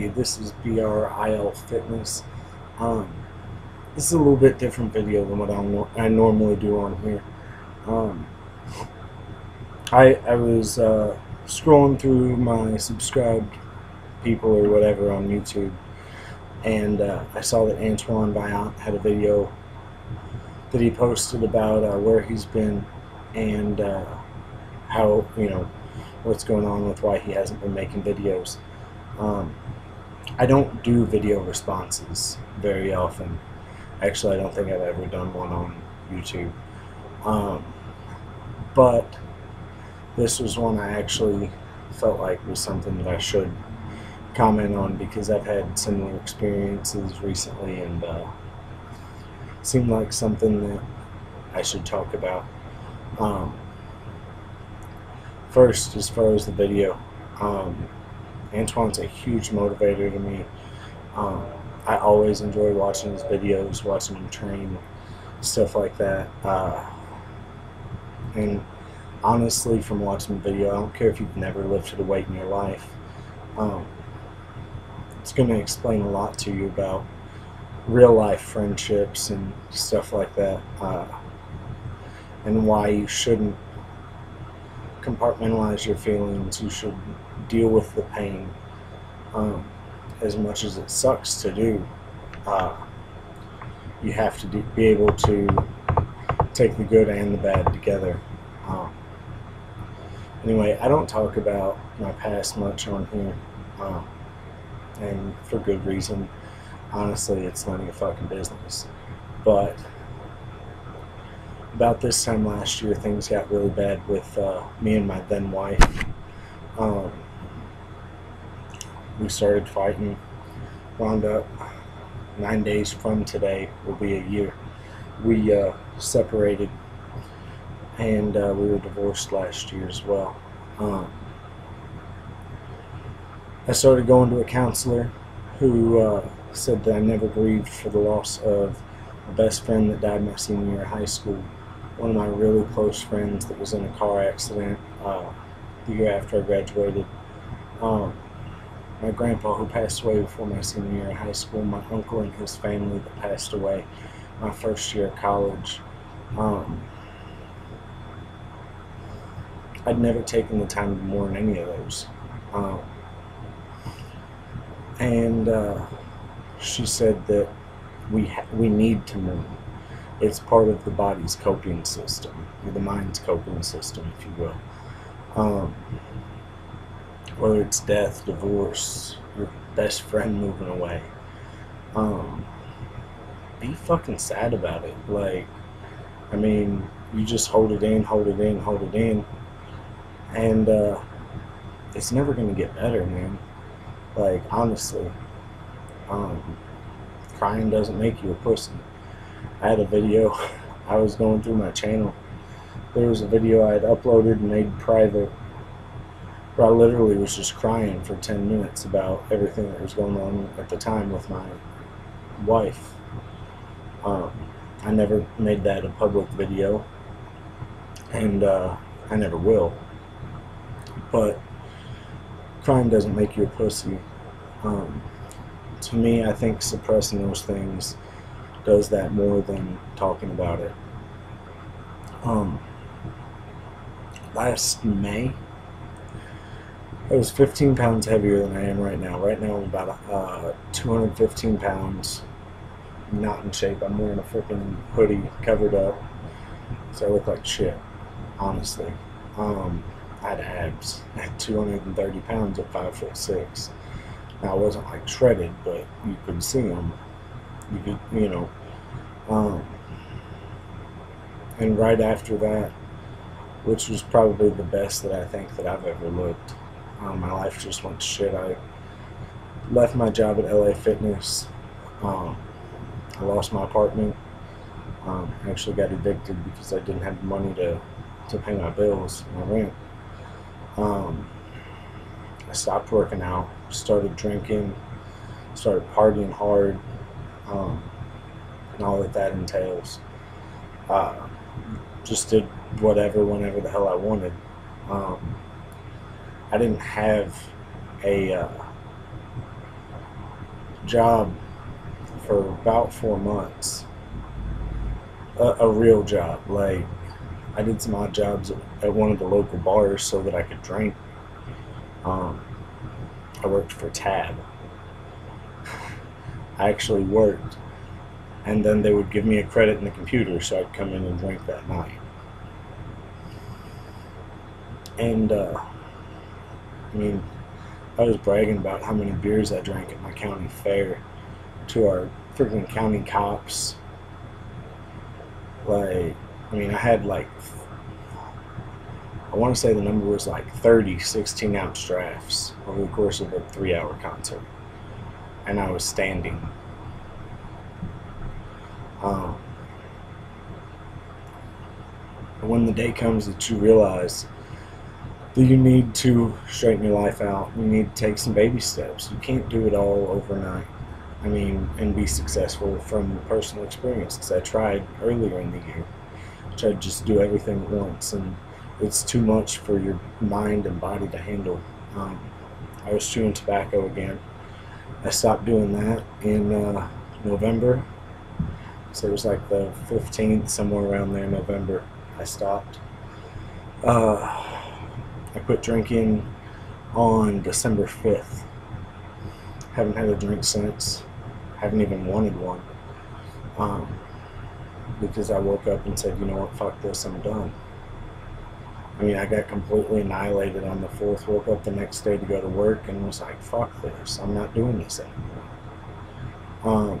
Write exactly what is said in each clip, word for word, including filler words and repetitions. This is BRILfitness. Um, this is a little bit different video than what I, I normally do on here. Um, I I was uh, scrolling through my subscribed people or whatever on YouTube, and uh, I saw that Antoine Vaillant had a video that he posted about uh, where he's been and uh, how you know what's going on with why he hasn't been making videos. Um, I don't do video responses very often. Actually, I don't think I've ever done one on YouTube. Um, but this was one I actually felt like was something that I should comment on because I've had similar experiences recently and uh, seemed like something that I should talk about. Um, first, as far as the video, um, Antoine's a huge motivator to me. Um, I always enjoy watching his videos, watching him train, stuff like that. Uh, and honestly, from watching the video, I don't care if you've never lifted a weight in your life. Um, it's going to explain a lot to you about real life friendships and stuff like that, uh, and why you shouldn't compartmentalize your feelings. You should deal with the pain, um, as much as it sucks to do. Uh, you have to do, be able to take the good and the bad together. Um, anyway, I don't talk about my past much on here, um, and for good reason. Honestly, it's none of your fucking business. But about this time last year, things got really bad with uh, me and my then wife. Um, we started fighting, wound up nine days from today will be a year. We uh, separated, and uh, we were divorced last year as well. Um, I started going to a counselor who uh, said that I never grieved for the loss of my best friend that died my senior year of high school. One of my really close friends that was in a car accident uh, the year after I graduated. Um, my grandpa who passed away before my senior year in high school. My uncle and his family that passed away my first year of college. Um, I'd never taken the time to mourn any of those. Um, and uh, she said that we, ha we need to mourn. It's part of the body's coping system, or the mind's coping system, if you will. Um, whether it's death, divorce, your best friend moving away, um, be fucking sad about it. Like, I mean, you just hold it in, hold it in, hold it in, and uh, it's never gonna get better, man. Like, honestly, um, crying doesn't make you a pussy. I had a video, I was going through my channel. There was a video I had uploaded and made private where I literally was just crying for ten minutes about everything that was going on at the time with my wife. Um, I never made that a public video, and uh, I never will. But crying doesn't make you a pussy. Um, to me, I think suppressing those things does that more than talking about it. Um, last May, I was fifteen pounds heavier than I am right now. Right now I'm about uh, two hundred fifteen pounds, not in shape. I'm wearing a freaking hoodie covered up, so I look like shit, honestly. Um, I had abs at two hundred thirty pounds at five foot six. Now, I wasn't like shredded, but you could see them. You could, you know. Um, and right after that, which was probably the best that I think that I've ever looked. Um, my life just went to shit. I left my job at L A Fitness. Um, I lost my apartment. Um, I actually got evicted because I didn't have money to, to pay my bills, my rent. Um, I stopped working out, started drinking, started partying hard, um, and all that that entails. Uh, just did whatever, whenever the hell I wanted. Um, I didn't have a uh, job for about four months, a, a real job. Like, I did some odd jobs at one of the local bars so that I could drink. Um, I worked for Tab. I actually worked, and then they would give me a credit in the computer, so I'd come in and drink that night. And uh, I mean, I was bragging about how many beers I drank at my county fair to our freaking county cops. Like, I mean, I had like, I want to say the number was like thirty sixteen ounce drafts over the course of a three hour concert. And I was standing. Um, when the day comes that you realize that you need to straighten your life out, you need to take some baby steps. You can't do it all overnight. I mean, and be successful from personal experience, because I tried earlier in the year. I tried to just do everything at once, and it's too much for your mind and body to handle. Um, I was chewing tobacco again. I stopped doing that in uh, November, so it was like the fifteenth, somewhere around there, November, I stopped. Uh, I quit drinking on December fifth. Haven't had a drink since. Haven't even wanted one, um, because I woke up and said, you know what, fuck this, I'm done. I mean, I got completely annihilated on the fourth, woke up the next day to go to work and was like, fuck this, I'm not doing this anymore. Um,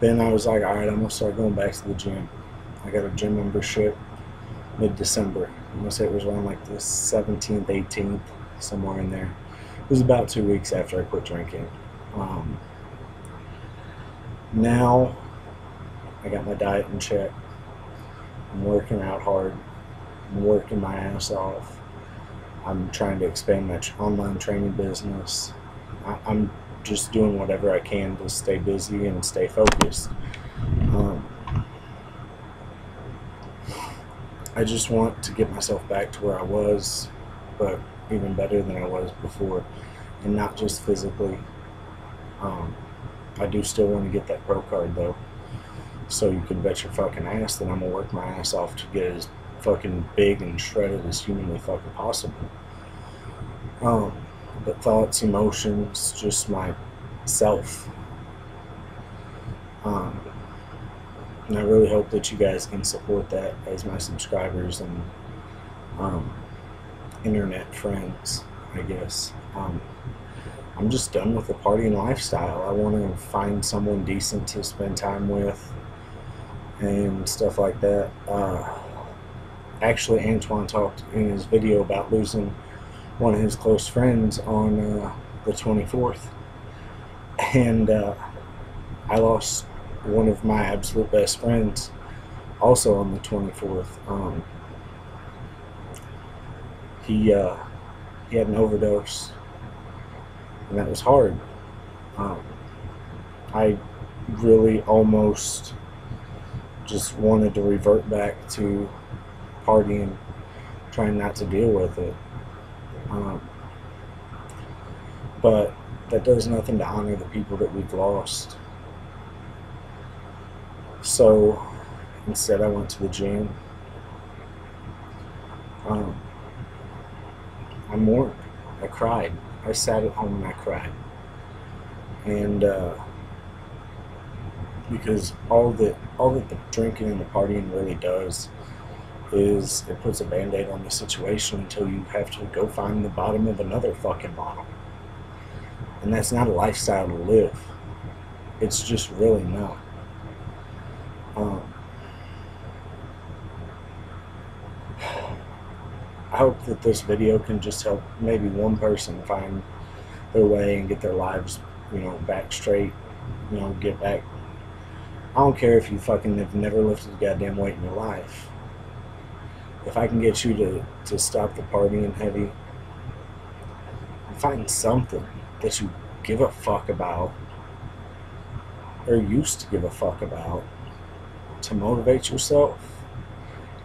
then I was like, alright, I'm going to start going back to the gym. I got a gym membership mid-December. I'm going to say it was around like the seventeenth, eighteenth, somewhere in there. It was about two weeks after I quit drinking. Um, now, I got my diet in check. I'm working out hard. I'm working my ass off. I'm trying to expand my online training business. I I'm just doing whatever I can to stay busy and stay focused. Um, I just want to get myself back to where I was, but even better than I was before, and not just physically. Um, I do still want to get that pro card though. So you can bet your fucking ass that I'm gonna work my ass off to get as fucking big and shredded as humanly fucking possible. Um, but thoughts, emotions, just myself. Um, and I really hope that you guys can support that as my subscribers and um, internet friends, I guess. Um, I'm just done with the partying lifestyle. I want to find someone decent to spend time with and stuff like that. Uh, actually, Antoine talked in his video about losing one of his close friends on uh, the twenty-fourth, and uh, I lost one of my absolute best friends also on the twenty-fourth. Um, he uh, he had an overdose, and that was hard. Um, I really almost just wanted to revert back to partying, trying not to deal with it. Um, but that does nothing to honor the people that we've lost. So instead I went to the gym. Um, I mourned. I cried. I sat at home and I cried. And uh, because all that all that the drinking and the partying really does is it puts a band-aid on the situation until you have to go find the bottom of another fucking bottle. And that's not a lifestyle to live. It's just really not. Um, I hope that this video can just help maybe one person find their way and get their lives, you know, back straight, you know, get back. I don't care if you fucking have never lifted a goddamn weight in your life. If I can get you to, to stop the partying heavy, find something that you give a fuck about, or used to give a fuck about, to motivate yourself,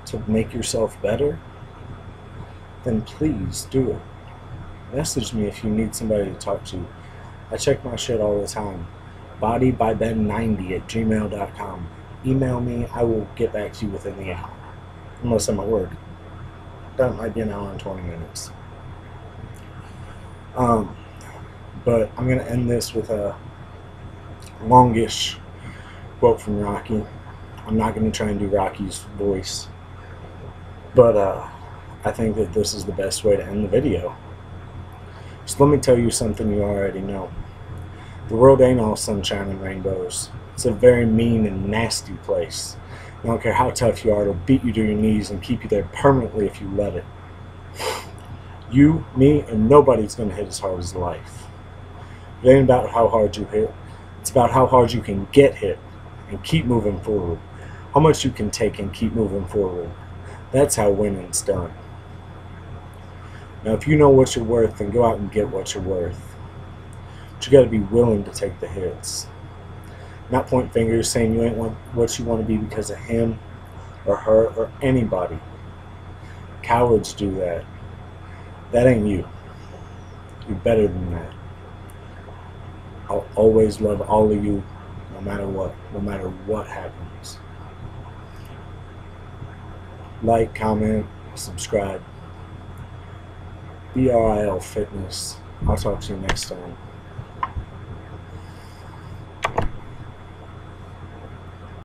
to make yourself better, then please do it. Message me if you need somebody to talk to. I check my shit all the time. body by ben ninety at gmail dot com. Email me. I will get back to you within the hour. Unless I'm at work. That might be an hour and twenty minutes. Um, but I'm going to end this with a longish quote from Rocky. I'm not going to try and do Rocky's voice. But uh, I think that this is the best way to end the video. So let me tell you something you already know. The world ain't all sunshine and rainbows. It's a very mean and nasty place. I don't care how tough you are, it'll beat you to your knees and keep you there permanently if you let it. You, me, and nobody's going to hit as hard as life. It ain't about how hard you hit. It's about how hard you can get hit and keep moving forward. How much you can take and keep moving forward. That's how winning's done. Now, if you know what you're worth, then go out and get what you're worth. But you got to be willing to take the hits. Not point fingers saying you ain't what you want to be because of him or her or anybody. Cowards do that. That ain't you. You're better than that. I'll always love all of you, no matter what, no matter what happens. Like, comment, subscribe. B R I L Fitness. I'll talk to you next time.